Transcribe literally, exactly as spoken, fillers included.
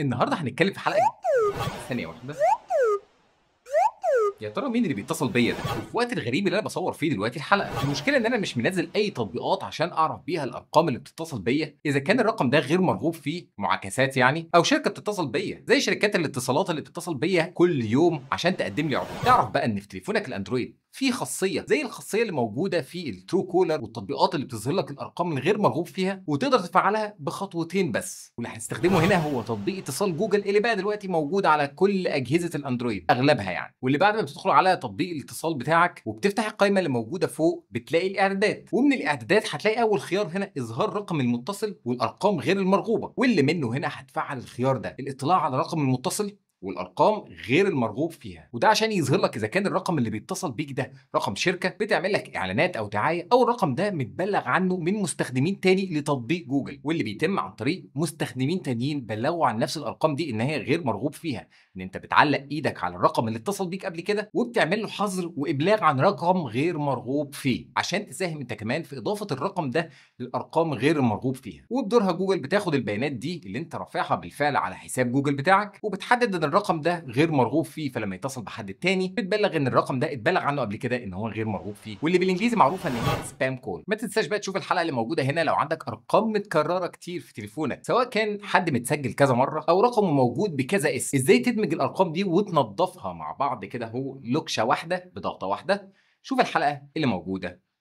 النهارده هنتكلم في حلقه ثانيه واحده، يا ترى مين اللي بيتصل بيا ده؟ وفي الوقت الغريب اللي انا بصور فيه دلوقتي الحلقه، المشكله ان انا مش منزل اي تطبيقات عشان اعرف بيها الارقام اللي بتتصل بيا، اذا كان الرقم ده غير مرغوب فيه معاكسات يعني، او شركه بتتصل بيا، زي شركات الاتصالات اللي بتتصل بيا كل يوم عشان تقدم لي عروض. تعرف بقى ان في تليفونك الاندرويد في خاصيه زي الخاصيه اللي موجوده في الترو كولر والتطبيقات اللي بتظهر لك الارقام الغير مرغوب فيها، وتقدر تفعلها بخطوتين بس، واللي هنستخدمه هنا هو تطبيق اتصال جوجل اللي بقى دلوقتي موجود على كل اجهزه الاندرويد اغلبها يعني، واللي بعد ما بتدخل على تطبيق الاتصال بتاعك وبتفتح القائمه اللي موجوده فوق بتلاقي الاعدادات، ومن الاعدادات هتلاقي اول خيار هنا اظهار رقم المتصل والارقام غير المرغوبه، واللي منه هنا هتفعل الخيار ده الاطلاع على رقم المتصل والارقام غير المرغوب فيها، وده عشان يظهر لك اذا كان الرقم اللي بيتصل بيك ده رقم شركه بتعمل لك اعلانات او دعايه، او الرقم ده متبلغ عنه من مستخدمين تاني لتطبيق جوجل، واللي بيتم عن طريق مستخدمين تانيين بلغوا عن نفس الارقام دي ان هي غير مرغوب فيها، ان انت بتعلق ايدك على الرقم اللي اتصل بيك قبل كده وبتعمل له حظر وابلاغ عن رقم غير مرغوب فيه، عشان تساهم انت كمان في اضافه الرقم ده للارقام غير المرغوب فيها. وبدورها جوجل بتاخد البيانات دي اللي انت رافعها بالفعل على حساب جوجل بتاعك وبتحدد ان الرقم ده غير مرغوب فيه، فلما يتصل بحد تاني بتبلغ ان الرقم ده اتبلغ عنه قبل كده ان هو غير مرغوب فيه، واللي بالانجليزي معروفه ان هي سبام كول. ما تنساش بقى تشوف الحلقه اللي موجوده هنا لو عندك ارقام متكرره كتير في تليفونك، سواء كان حد متسجل كذا مره او رقمه موجود بكذا اسم، ازاي تدمج الارقام دي وتنظفها مع بعض كده هو لوكشه واحده بضغطه واحده. شوف الحلقه اللي موجوده